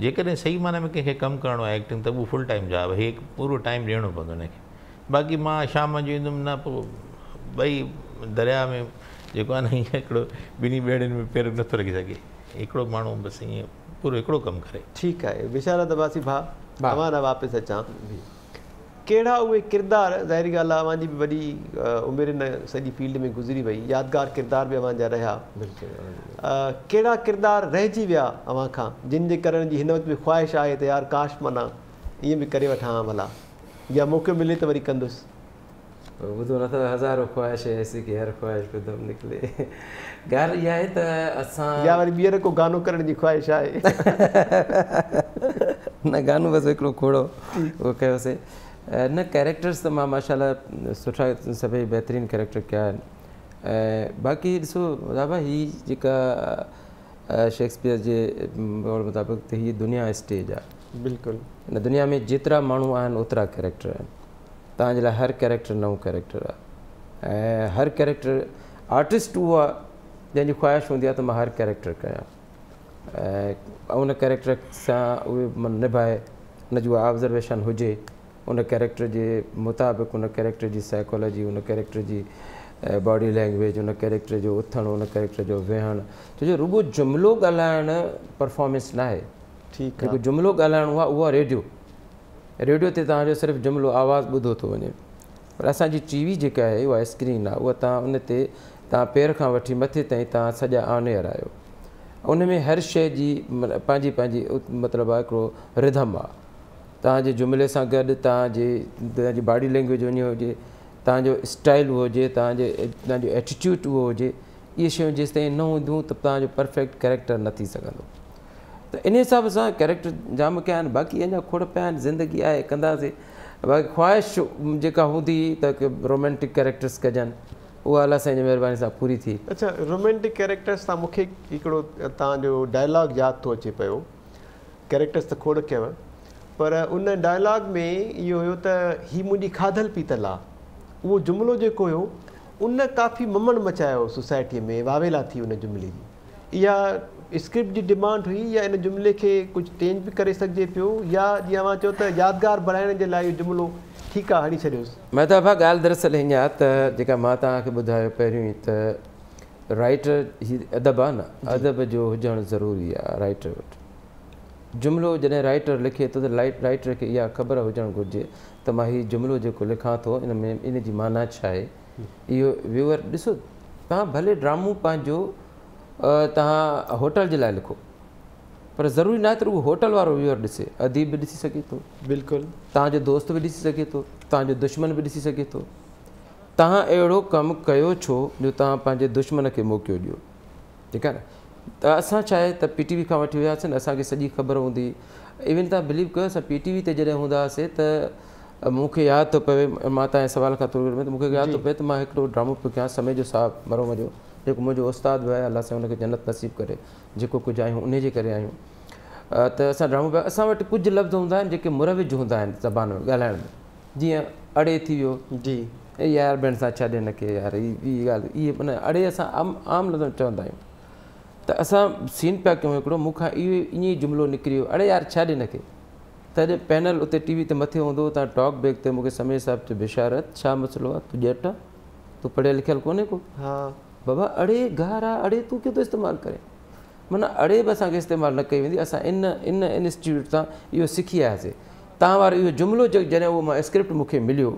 जेकॾहिं सही माना में कंहिंखे कमु करिणो आहे एक्टिंग त उहो फुल टाइम जॉब आहे, हिकु पूरो टाइम ॾियणो पवंदो हुनखे। बाक़ी मां शाम जो ईंदुमि न पोइ ॿई दरिया में जेको आहे न हीअं हिकिड़ो ॿिन्ही ॿेड़ियुनि में पेर नथो रखी सघे, हिकिड़ो माण्हू बसि ईअं पूरो हिकिड़ो कमु करे। ठीकु आहे विशाल दबासी भाउ, अवां न वापसि अचां, कहिड़ा उहे किरदार ज़ाहिरी ॻाल्हि आहे अव्हांजी बि वॾी उमिरि न सॼी फील्ड में गुज़री वई, यादगार किरदार बि अव्हांजा रहिया, कहिड़ा किरदार रहिजी विया अव्हां खां जिन जे करण जी हिन वक़्तु बि ख़्वाहिश आहे त यार काश माना ईअं बि करे वठां भला या मौक़ो मिले त वरी कंदुसि? ॿुधो न त हज़ारो ख़्वाहिश ऐसी की हर ख़्वाहिश पे दम निकिले। ॻाल्हि इहा आहे त असां या वरी ॿीहर को गानो करण जी ख़्वाहिश आहे न, गानो बसि हिकिड़ो खोड़ो उहो कयोसीं। न कैरेक्टर्स त मां माशाल्लाह सुठा सभी बेहतरीन कैरेक्टर कया आहिनि। बाक़ी ॾिसो दाबा ही जेका शेक्सपियर जे मुताबिक़ त हीअ दुनिया स्टेज आहे, बिल्कुलु हिन दुनिया में जेतिरा माण्हू आहिनि ओतिरा कैरेक्टर आहिनि। तव्हांजे लाइ हर कैरेक्टर नओं कैरेक्टर आहे ऐं हर कैरेक्टर आर्टिस्ट उहो आहे जंहिंजी ख़्वाहिश हूंदी आहे त मां हर कैरेक्टर कयां ऐं उन कैरेक्टर सां उहे निभाए, उन जो ऑब्ज़र्वेशन हुजे, उन कैरेक्टर के मुताबिक़ उन कैरेक्टर की साइकोलॉजी, उन कैरेक्टर की बॉडी लैंग्वेज, उन कैरेक्टर जो उथण, उन कैरेक्टर जो वेहण, छो रुगो जुमिलो ॻाल्हाइण परफॉर्मेंस ना है। ठीक है, जुमिलो ॻाल्हाइणो आहे उहा रेडियो, रेडियो ते तव्हांजो सिर्फ़ जुमिलो आवाज़ ॿुधो तो वने, पर असांजी टीवी जेका आहे उहा स्क्रीन आहे, उहा तव्हां उन ते तव्हां पेर खां वठी मथे ताईं तव्हां सॼा ऑन एयर आहियो। उन में हर शइ जी पंहिंजी पंहिंजी मतिलबु आहे हिकिड़ो रिधम आहे। तव्हांजे जुमिले सां गॾु तव्हांजे तव्हांजी बॉडी लैंग्वेज वञी हुजे, तव्हांजो स्टाइल उहो हुजे, तव्हांजे तव्हांजो एटीट्यूड उहो हुजे, इहे शयूं जेसिताईं न हूंदियूं त तव्हांजो परफेक्ट कैरेक्टर न थी सघंदो। त इन हिसाब सां कैरेक्टर जाम कया आहिनि, बाक़ी अञा खोड़ पिया आहिनि, ज़िंदगी आहे कंदासीं। बाक़ी ख़्वाहिश जेका हूंदी त रोमांटिक कैरेक्टर्स कजनि, उहा अला साईं जी महिरबानी सां पूरी थी। अच्छा, रोमेंटिक कैरेक्टर्स सां मूंखे हिकिड़ो तव्हांजो डायलॉग यादि थो अचे पियो, कैरेक्टर्स त खोड़ कयव पर उन डायलॉग में इहो हुयो त ही मुंहिंजी खाधल पीतल आहे, उहो जुमिलो जेको हुयो उन काफ़ी ममन मचायो सोसाइटीअ में, वावेला थी उन जुमिले जी। इहा स्क्रिप्ट जी डिमांड हुई या इन जुमिले खे कुझु चेंज बि करे सघिजे पियो या जीअं मां चयो त यादगार बणाइण जे लाइ इहो जुमिलो ठीकु आहे हणी छॾियोसि। मैं त भाउ ॻाल्हि दरअसल हीअं आहे त जेका मां तव्हांखे ॿुधायो पहिरियों त राइटर ही अदब आहे न, अदब जो हुजणु ज़रूरी आहे राइटर वटि। जुमिलो जैसे राइटर लिखे तो लाइट राइटर के या खबर होजन घुर्ज तो मैं ये जुमिलो जो लिखा तो इनमें इन की माना है। यो व्यूअर दिसो तुम भले ड्रामो पाँजो होटल के लिए लिखो पर जरूरी ना तो वो होटल वालों व्यूअर दिसे, अदीब भी दिसी सके तो, बिल्कुल तुझे दोस्त भी दिसी सके तो, तुझे दुश्मन भी दिसी सके तो। अड़ो कम कयो छो जो तुम दुश्मन के मौको दियो। ठीक है न, त असां चाहे त पी टी वी खां वठी वियासीं, असांखे सॼी ख़बर हूंदी। इवन तव्हां बिलीव कयो असां पी टी वी ते जॾहिं हूंदा हुआसीं त मूंखे यादि थो पए, मां तव्हांजे सवाल खां थोरी देरि में, त मूंखे यादि थो पए त मां हिकिड़ो ड्रामो पियो कयां समय जो साहब मरोम जो, जेको मुंहिंजो उस्तादु आहे, अलाह साईं हुनखे जन्नत नसीब करे, जेको कुझु आहियूं उन जे करे आहियूं। त असां ड्रामो पिया, असां वटि कुझु लफ़्ज़ हूंदा आहिनि जेके मुरविज हूंदा आहिनि ज़बान में ॻाल्हाइण में, जीअं अड़े थी वियो जी, यार भेण सां छॾे न के यार, हीअ ॻाल्हि इहे माना अड़े असां आम आम लफ़्ज़ चवंदा आहियूं। तो असा सीन पिया क्यों हिकिड़ो मूंखां इहो इएं जुमिलो निकिरी वियो, अड़े यार छा ॾे हिनखे। तॾहिं पैनल उते टीवी ते मथे हूंदो, तव्हां टॉक बैक ते मूंखे समय साहिब चयो बिशारत छा मसलो आहे, तूं ॼट तूं पढ़ियल लिखियल कोन्हे को, हा बाबा अड़े गार आहे, अड़े तूं क्यों थो इस्तेमालु करें, माना अड़े बि असांखे इस्तेमालु न कई वेंदी। असां इन इन इंस्टीट्यूट सां इहो सिखी आयासीं। तव्हां वारो इहो जुमिलो जॾहिं उहो मां स्क्रिप्ट मूंखे मिलियो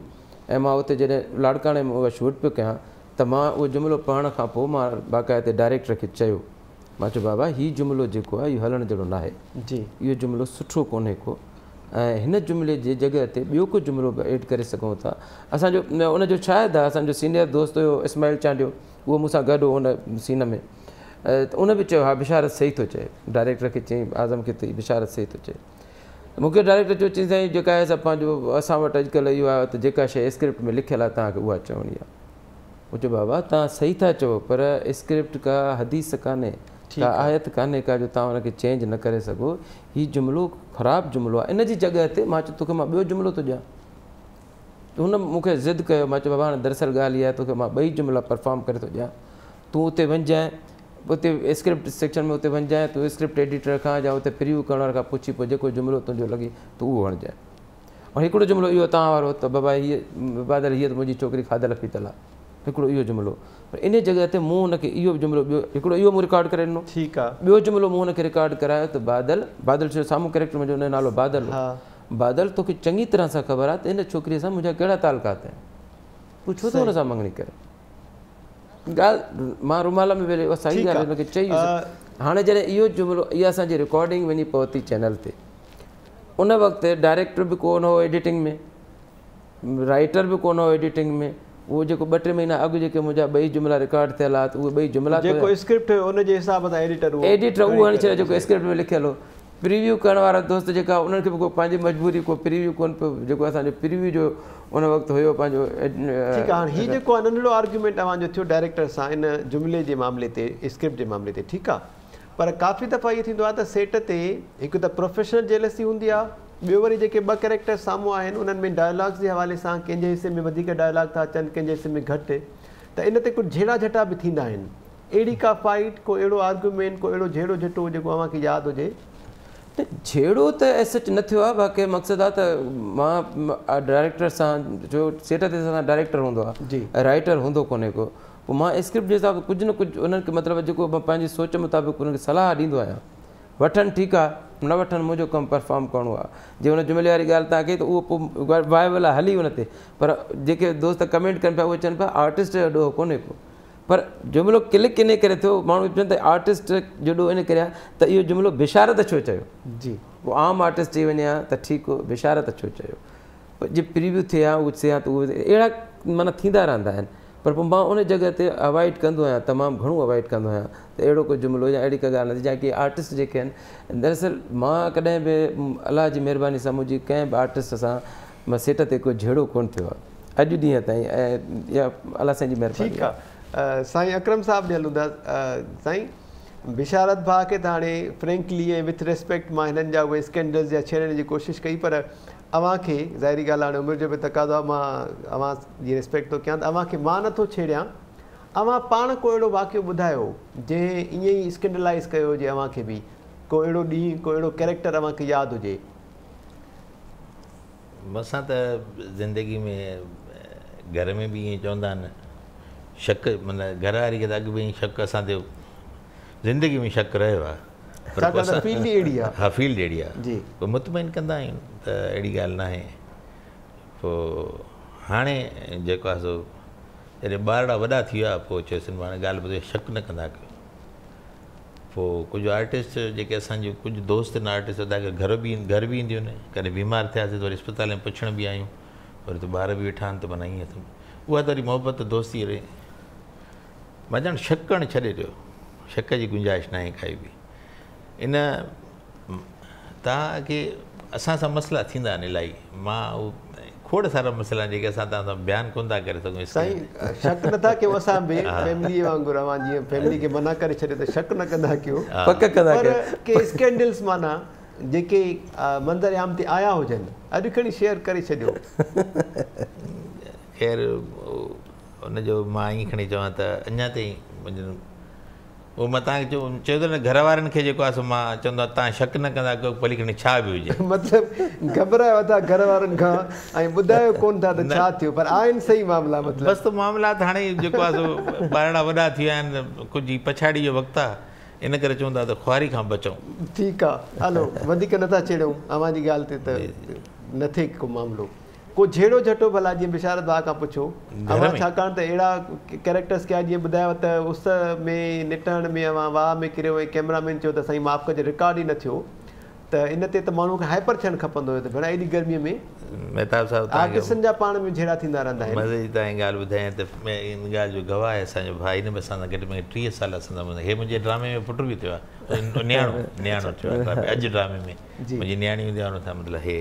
ऐं मां उते जॾहिं लाड़काणे में उहा शूट पियो कयां त मां उहो जुमिलो पढ़ण खां पोइ मां बाक़ाइदे डायरेक्टर खे चयो, मां चयो बाबा ही जुमिलो जेको आहे इहो हलण जहिड़ो नाहे जी, इहो जुमिलो सुठो कोन्हे को ऐं हिन जुमिले जी जॻह ते ॿियो को जुमिलो बि एड करे सघूं था। असांजो उनजो शायद आहे असांजो सीनियर दोस्त हुयो इस्माइल चांडियो, उहो मूंसां गॾु हुन सीन में, त उन बि चयो हा बिशारत सही थो चए, डायरेक्टर खे चई आज़म खे त बिशारत सही थो चए। मूंखे डायरेक्टर चयो चई जेका आहे असां पंहिंजो असां वटि अॼुकल्ह इहो आहे त जेका शइ स्क्रिप्ट में लिखियल आहे तव्हांखे उहा चवणी आहे। मूं चयो बाबा तव्हां सही था चओ पर स्क्रिप्ट का हदीस कान्हे, का आयत कान्हे का जो तव्हां हुनखे चेंज न करे सघो। हीउ जुमिलो ख़राबु जुमिलो आहे, इन जी जॻह ते मां चयो तोखे मां ॿियो जुमिलो थो ॾियां। हुन मूंखे ज़िद कयो, मां चयो बाबा हाणे दरअसल ॻाल्हि इहा आहे तोखे मां ॿई जुमिला परफॉर्म करे थो ॾियां, तूं उते वञिजांइ, उते स्क्रिप्ट सेक्शन में उते वञिजांइ, तूं स्क्रिप्ट एडिटर खां या उते प्रिव्यू करण खां पुछी पोइ जेको जुमिलो तुंहिंजो लॻे तूं उहो हणिजांइ। ऐं हिकिड़ो जुमिलो इहो तव्हां वारो त बाबा हीअ बादल हीअ त मुंहिंजी छोकिरी खाधल पीतल आहे, हिकिड़ो इहो जुमिलो, पर इन जॻह ते मूं हुनखे इहो जुमिलो ॿियो हिकिड़ो इहो मूं रिकॉर्ड करे ॾिनो। ठीकु आहे, ॿियो जुमिलो मूं हुनखे रिकॉर्ड करायो त बादल बादल जो साम्हूं कैरेक्टर मुंहिंजो हुनजो नालो बादल हो, बादल तोखे चङी तरह सां ख़बर आहे त इन छोकिरीअ सां मुंहिंजा कहिड़ा तालुकात आहिनि, तूं छो थो हुन सां मंगणी करे ॻाल्हि। मां रुमाल में वेले साई ॻाल्हि हुनखे चई, हाणे जॾहिं इहो जुमिलो इहा असांजी रिकॉर्डिंग वञी पहुती चैनल ते, उन वक़्तु डायरेक्टर बि कोन हो एडिटिंग में, राइटर बि कोन हो एडिटिंग में, वो जो ब टे महीना अगु जो मुझा बई जुमला रिकॉर्ड थियल है, तो वो बई जुमला जो स्क्रिप्ट हुन जे हिसाब से एडिटर एडिटर वो हणी छो स्क्रिप्ट में लिखल हो। प्रीव्यू करण वारा दोस्त जेका उन्हनि खे को पंहिंजी मजबूरी को प्रीव्यू कोन जेको असां जो प्रीव्यू जो उन वक्त हुयो पंहिंजो ठीक आहे। ही जेको अननलो आर्गुमेंट आवां जो थियो डायरेक्टर सां इन जुमले जे मामले ते स्क्रिप्ट जे मामले ते ठीक आहे। पर काफ़ी दफ़ा ये थींदो आहे त सेट ते हिकु त प्रोफेशनल जेलसी हूंदी आहे, ॿियो वरी जेके ॿ कैरेक्टर साम्हूं आहिनि उन्हनि में डायलॉग्स जे हवाले सां कंहिंजे हिसे में वधीक डायलॉग था अचनि कंहिंजे हिसे में घटि, त इन ते कुझु झेड़ा झटा बि थींदा आहिनि। अहिड़ी का फाइट को अहिड़ो आर्गुमेंट को अहिड़ो झेड़ो झटो जेको अव्हां खे यादि हुजे झेड़ो तो एसेट न थो। बाकी मकसद आ डायरेक्टर सा जो सेट से डायरेक्टर हों राइटर हों को स्क्रिप्ट के हिसाब से कुछ न कुछ उन मतलब जो पैं सोच मुताबिक उन सलाह दी आया वठन ठीक है न वठन मुझे कम परफॉर्म करो आ जो उन जुमले वाली गाल ता के तो वो वायबल हली उन पर जे दोस्त कमेंट कन पे चन पे आर्टिस्ट जो को पर जुमिलो क्लिक इन करे थो मानू चवन आर्टिस्ट जो इन करे तो यो जुमिलो बिशारत छो चाहिए जी वो आम आर्टिस्ट ही वन तो ठीक हो बिशारत छो चाहिए जो प्रीव्यू थे उसे तो अड़ा माना थींदा रहंदा पर उन जगह से अवॉइड कंदो आया तमाम घणो अवॉइड कंदो आया तो अड़ो कोई जुमिलो या अड़ी का गाल ना जैसे आर्टिस्ट जो दरअसल मां कदें भी अल्लाह की मेहरबानी से मुझी कें भी आर्टिस्ट से सेट से कोई झेड़ो को अज डी तीन या अल्लाह जी मेहरबानी साईं अकरम साहब हलूँ साईं बिशारत भा के हाणे फ्रेंकली विथ रिस्पेक्ट मां हिननि जा उहे स्कैंडल्स या छेड़ण की कोशिश कई पर अवां खे ज़ाहिरी ॻाल्हि हाणे उमिरि जो बि तक़ाज़ो आहे मां अवां जी रिस्पेक्ट तो कयां त अवां खे मां नथो छेड़ियां। अवां पाण को अहिड़ो वाक़ियो ॿुधायो जंहिं ईअं ई स्कैंडलाइज़ कयो हुजे अवां खे बि को अहिड़ो ॾींहुं को अहिड़ो कैरेक्टर अवां खे यादि हुजे? मसां त ज़िंदगी में घर में बि ईअं चवंदा आहिनि शक मन घर वारी के अग भी शक अस जिंदगी में शक रो हाँ फील्ड अड़ी जी मुतमैन क्या अड़ी गाल ना तो हाँ जो सो जैसे बारड़ा वा चेसन पाँच गाल बुझे शक न क्या कुछ आर्टिस्ट जो अस कुछ दोस्त न आर्टिस्ट घर भी घर भी इंदियों कहीं बीमार थे तो वो अस्पताल में पुछण भी आयो वो तो बार भी वेठा तो माना ये वह तो मोहब्बत दोस्ती रही मां जान शक करण छॾे ॾियो शक की गुंजाइश ना काई भी इन तव्हांखे असां सां मसला थींदा आहिनि इलाही मां खोड़ सारा मसला जेके असां तव्हां सां बयानु कोन था करे सघूं। साईं शक नथा कयो असां बि फैमिली वांगुरु अवां जीअं फैमिली खे मना करे छॾे त शक न कंदा कयो पक कंदा कयो के स्कैंडल्स माना जेके मंज़र आम ते आया हुजनि अॼु खणी शेयर करे छॾियो। खैर उनको मां ईअं खणी चवां त अञा ताईं वो मां तव्हांखे चयो चयो त घर वारनि खे जेको आहे सो मां चवंदो आहियां तव्हां शक न कंदा कयो भली खणी छा बि हुजे मतिलबु घबरायो था घर वारनि खां ऐं ॿुधायो कोन था त छा थियो पर आहिनि सही मामला मतिलबु बसि त मामला हाणे जेको आहे सो ॿारड़ा वॾा थी विया आहिनि कुझु पछाड़ी जो वक़्तु आहे इन करे चवंदा त खुआारी खां बचूं। ठीकु आहे हलो वधीक नथा छेड़ियूं अव्हां जी ॻाल्हि ते त न थिए को मामिलो को झेड़ो झटो भला जी बिशारत भा का पुछो अड़ा कैरेक्टर्स क्या जी बुधाया तो उस में निटण में वाह में किरे हुए कैमरामैन चो सही माफ कर रिकॉर्ड ही न थो तो इन तो मानू के हाइपर थियण खपंदो हो तो भेण एडी गर्मी में मेहताब साहब आर्टिस्टन जा पान में झेड़ा थींदा रहंदा आहिनि। मज़े जी ताईं ॻाल्हि ॿुधायां त इन ॻाल्हि जो गवाह आहे असांजो भाई ने असां सां गॾु में टीह साल असां सां हे मुंहिंजे ड्रामे में पुट बि थियो आहे न्याणो न्याणो थियो आहे अॼु ड्रामे में मुंहिंजी न्याणी हूंदी आहे हुन सां मतिलबु हे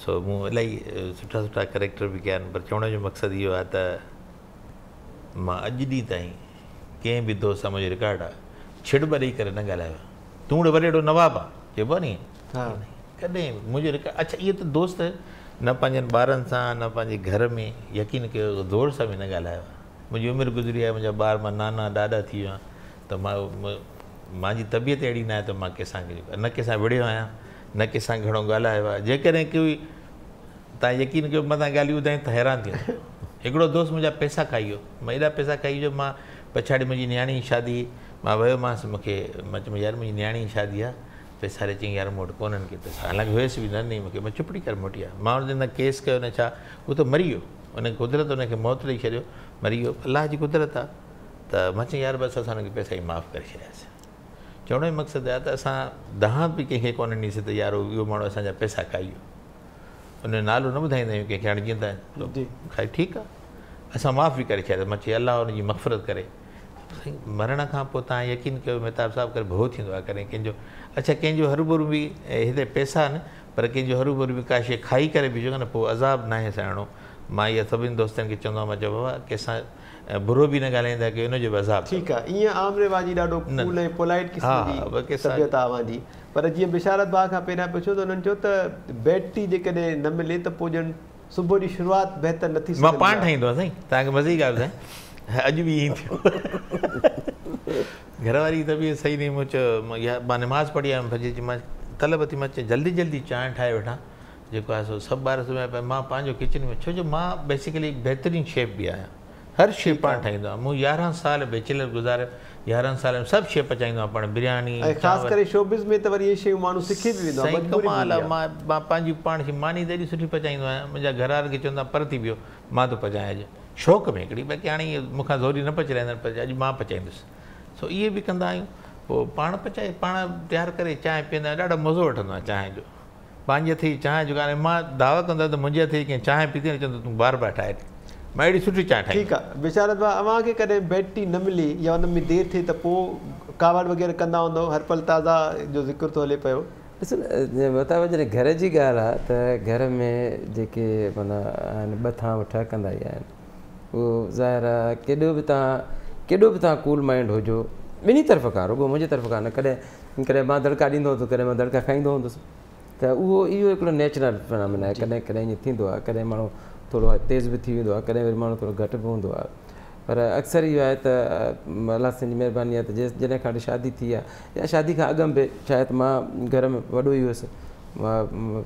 सो मूं इलाही सुठा सुठा कैरेक्टर भी क्या पर चवण जो मक़सद यो है तो मां अज डी तीन कें भी दोस्त मुझे रिकॉर्ड आ छिड़ बड़ी कर न गाल तूं वरेड़ो नवाब आबो नी हाँ कदे मुझे रिकॉर्ड अच्छा ये तो दोस्त न पाने बारन सा न पाने घर में यकीन कर जोर से भी न गाल मुझी उम्र गुजरी है मुझा बार मां नाना दादा थी तो मुझी तबियत अड़ी ना तो मैं कंसा न कंसा विड़ो आया न कंसा घणो ॻाल्हायो आहे जेकॾहिं कोई तव्हां यकीन कयो मां तव्हां ॻाल्हियूं ॿुधायूं त हैरान थी वेंदो। हिकिड़ो दोस्त मुंहिंजा पैसा खाई वियो मां एॾा पैसा खाई वियो मां पछाड़ी मुंहिंजी न्याणी जी शादी मां वियोमांसि मूंखे मां चयोमांसि यार मुंहिंजी न्याणी जी शादी आहे पैसा ॾे चई यार मूं वटि कोन्हनि के पैसा हालांकि हुयसि बि न ॾिनई मूंखे मां चुपड़ी कर मोटी आहे मां हुन ते न केस कयो न छा उहो त मरी वियो उन कुदरत उनखे मौत ॾेई छॾियो मरी वियो अलाह जी कुदरत आहे त मां चई यार बसि असां हुनखे पैसा ई माफ़ु करे छॾियासीं। चवण जो मक़सदु आहे त असां दहा बि कंहिंखे कोन ॾींदासीं त यार इहो माण्हू असांजा पैसा खाई वियो उन नालो न ॿुधाईंदा आहियूं कंहिंखे हाणे जीअं त खाई ठीकु आहे असां माफ़ बि करे छॾिया मां चई अलाह हुनजी मग़फ़िरत करे मरण खां पोइ तव्हां यकीन कयो मेहताब साहिबु करे भउ थींदो आहे कॾहिं कंहिंजो अच्छा कंहिंजो हरूभरू बि हिते पैसा आहिनि पर कंहिंजो हरूभरू बि का शइ खाई करे बीजो न पोइ अज़ाब न आहे सहणो। मां इहा सभिनि दोस्तनि खे चवंदो आहियां मां चयो बाबा कंहिंसां बुरो बि न ॻाल्हाईंदा कयो हुनजो बि अज़ाब ठीकु आहे। ईअं आम रिवाजी ॾाढो कूल ऐं पोलाइट क़िस्म जी सभ्यता आहे अव्हांजी। पर जीअं बिशारत भाउ खां पहिरियां पुछियो त हुननि चयो त बैटरी जेकॾहिं न मिले त पोइ ॼण सुबुह जी शुरूआत बहितर न थी सघे। मां पाण ठाहींदो आहियां साईं तव्हांखे मज़े जी ॻाल्हि साईं अॼु बि ईअं थियो घरवारी तबीअत सही न मूं चयो मां नमाज़ पढ़ी आयुमि भॼी जी मां तलब थी मां चयो जल्दी जल्दी चांहि ठाहे वठां जेको आहे सो सभु ॿार सुम्हिया पिया। मां पंहिंजो किचन में छो जो मां बेसिकली बेहतरीन शेफ बि आहियां हर शइ पाण ठाहींदो आहियां। मूं यारहं साल बैचलर गुज़ारियो यारहं साल में सभु शइ पचाईंदो आहियां पाण बिरयानी ख़ासि करे शोबिज़ में त वरी इहे शयूं माण्हू सिखी बि वेंदो आहे। कमाल आहे मां मां पंहिंजी पाण खे मानी त एॾी सुठी पचाईंदो आहियां मुंहिंजा घर वारनि खे चवंदा पर थी वियो मां थो पचायां अॼु शौक़ में हिकिड़ी बाक़ी हाणे मूंखां ज़ोरी न पचाईंदा अॼु मां पचाईंदुसि सो इहे बि कंदा आहियूं। पोइ पाण पचाए पाण तयारु करे चांहि पीअंदा आहियूं ॾाढो मज़ो वठंदो आहियां चांहि जो पंहिंजे हथ जी चांहि जो ॻाल्हि मां दावा कंदो आहियां त मुंहिंजे हथ जी कंहिं चांहि पीती न चवंदो तूं बार बार ठाहे मां अहिड़ी सुठी चांहि ठाही। ठीकु आहे बिशारत भाउ अव्हांखे कॾहिं बैटरी न मिली या हुन में देरि थिए त पोइ कावड़ वग़ैरह कंदा हूंदो हर पल ताज़ा जो ज़िक्र थो हले पियो। ॾिसो मतिलबु जॾहिं घर जी ॻाल्हि आहे त घर में जेके माना आहिनि ॿथा वठा कंदा ई आहिनि उहो ज़ाहिर आहे केॾो बि तव्हां केॾो बि तव्हां कूल माइंड हुजो ॿिन्ही तरफ़ खां रुगो मुंहिंजे तरफ़ खां न कॾहिं कॾहिं मां दड़िका ॾींदो हूंदुसि कॾहिं मां दड़िका खाईंदो हूंदुसि त उहो इहो हिकिड़ो नेचुरल फिनोमिना आहे। कॾहिं कॾहिं ईअं थींदो आहे कॾहिं माण्हू थोरो तेज़ बि थी वेंदो आहे कॾहिं वरी माण्हू थोरो घटि बि हूंदो आहे पर अक्सर इहो आहे त अलाह जी महिरबानी आहे त जेसि जॾहिं खां शादी थी आहे या शादी खां अॻु बि शायदि मां घर में वॾो ई हुयुसि मां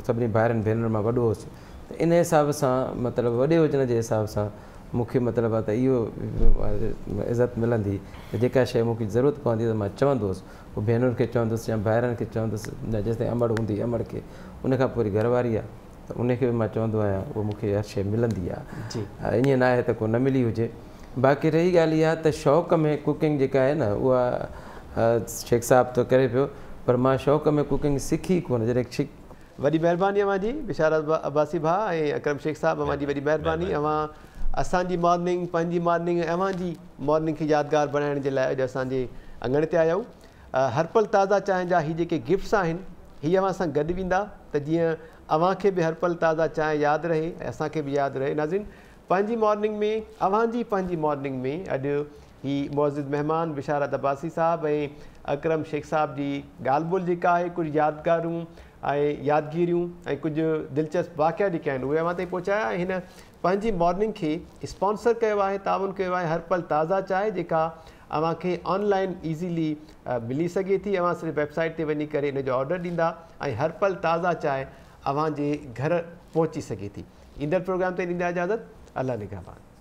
सभिनी भाइरनि भेनरुनि मां वॾो हुउसि त इन हिसाब सां मतिलबु वॾे हुजण जे हिसाब सां मूंखे मतिलबु आहे त इहो इज़त मिलंदी त जेका शइ मूंखे ज़रूरत पवंदी त मां चवंदो हुउसि पोइ भेनरुनि खे चवंदुसि या भाइरनि खे चवंदुसि जेसिताईं अमड़ हूंदी अमड़ खे उनखां पोइ वरी घरवारी आहे त उनखे बि मां चवंदो आहियां उहो मूंखे हर शइ मिलंदी आहे ईअं न आहे त को न मिली हुजे। बाक़ी रही ॻाल्हि इहा त शौक़ में कुकिंग जेका आहे न उहा शेख साहिबु थो करे पियो पर मां शौक़ में कुकिंग सिखी कोन जॾहिं शिख वॾी महिरबानी अव्हांजी बिशारत अब्बासी भाउ ऐं अकरम शेख साहिबु अव्हांजी वॾी महिरबानी। अव्हां असांजी मॉर्निंग पंहिंजी मॉर्निंग ऐं अव्हांजी मॉर्निंग खे यादगार बणाइण जे लाइ अॼु असांजे अङण ते आया आहियूं। हर पल ताज़ा चांहि जा हीअ जेके गिफ्ट्स आहिनि हीअ अव्हां सां गॾु वेंदा त जीअं अव्हांखे बि हर पल ताज़ा चांहि यादि रहे ऐं असांखे बि यादि रहे। नाज़रीन पंहिंजी मॉर्निंग में अव्हांजी पंहिंजी मॉर्निंग में अॼु हीअ मौजूद महिमान बिशारत अब्बासी साहिबु ऐं अकरम शेख साहिब जी ॻाल्हि ॿोल जेका आहे कुझु यादगारूं ऐं यादगिरियूं ऐं कुझु दिलचस्प वाक़िया जेके आहिनि उहे अव्हां ताईं पहुचाया। हिन पंहिंजी मॉर्निंग खे स्पॉन्सर कयो आहे ताउन कयो आहे हर पल ताज़ा चांहि जेका अव्हां खे ऑनलाइन ईज़ीली मिली सघे थी। अव्हां सिर्फ़ु वेबसाइट ते वञी करे हिनजो ऑडर ॾींदा ऐं हर पल ताज़ा चांहि अव्हांजे घर पहुची सघे थी। ईंदड़ प्रोग्राम ते ॾींदा इजाज़त अल्लाह निगहबान।